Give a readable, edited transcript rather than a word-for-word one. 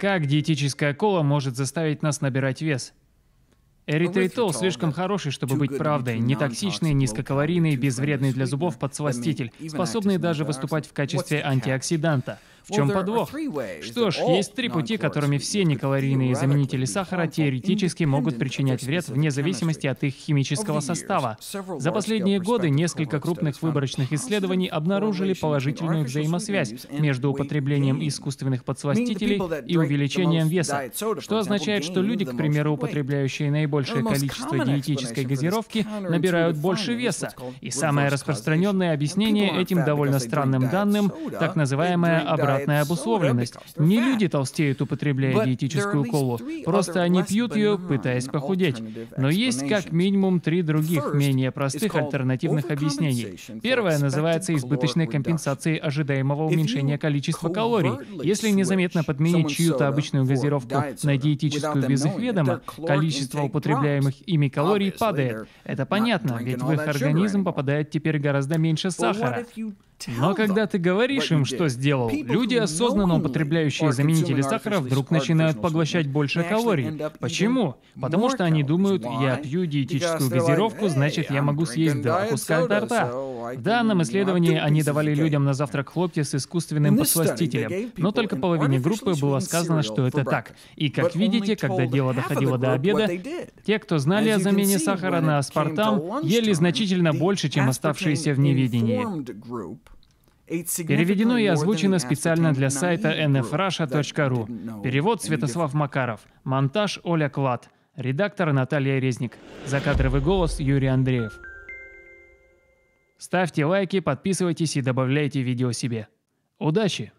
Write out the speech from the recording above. Как диетическая кола может заставить нас набирать вес? Эритритол слишком хороший, чтобы быть правдой. Нетоксичный, низкокалорийный, безвредный для зубов подсластитель, способный даже выступать в качестве антиоксиданта. В чем подвох? Что ж, есть три пути, которыми все некалорийные заменители сахара теоретически могут причинять вред вне зависимости от их химического состава. За последние годы несколько крупных выборочных исследований обнаружили положительную взаимосвязь между употреблением искусственных подсластителей и увеличением веса, что означает, что люди, к примеру, употребляющие наибольшее количество диетической газировки, набирают больше веса. И самое распространенное объяснение этим довольно странным данным — так называемая обратная обусловленность. Не люди толстеют, употребляя диетическую колу, просто они пьют ее, пытаясь похудеть. Но есть как минимум три других, менее простых альтернативных объяснений. Первое называется избыточной компенсацией ожидаемого уменьшения количества калорий. Если незаметно подменить чью-то обычную газировку на диетическую без их ведома, количество употребляемых ими калорий падает. Это понятно, ведь в их организм попадает теперь гораздо меньше сахара. Но когда ты говоришь им, что сделал, люди, осознанно употребляющие заменители сахара, вдруг начинают поглощать больше калорий. Почему? Потому что они думают, я пью диетическую газировку, значит, я могу съесть два куска торта. В данном исследовании они давали людям на завтрак хлопья с искусственным подсластителем, но только половине группы было сказано, что это так. И, как видите, когда дело доходило до обеда, те, кто знали о замене сахара на аспартам, ели значительно больше, чем оставшиеся в неведении. Переведено и озвучено специально для сайта nfrussia.ru. Перевод Святослав Макаров. Монтаж Оля Клад. Редактор Наталья Резник. Закадровый голос Юрий Андреев. Ставьте лайки, подписывайтесь и добавляйте видео себе. Удачи!